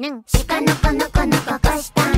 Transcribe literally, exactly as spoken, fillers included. なんしかのこのこのここした。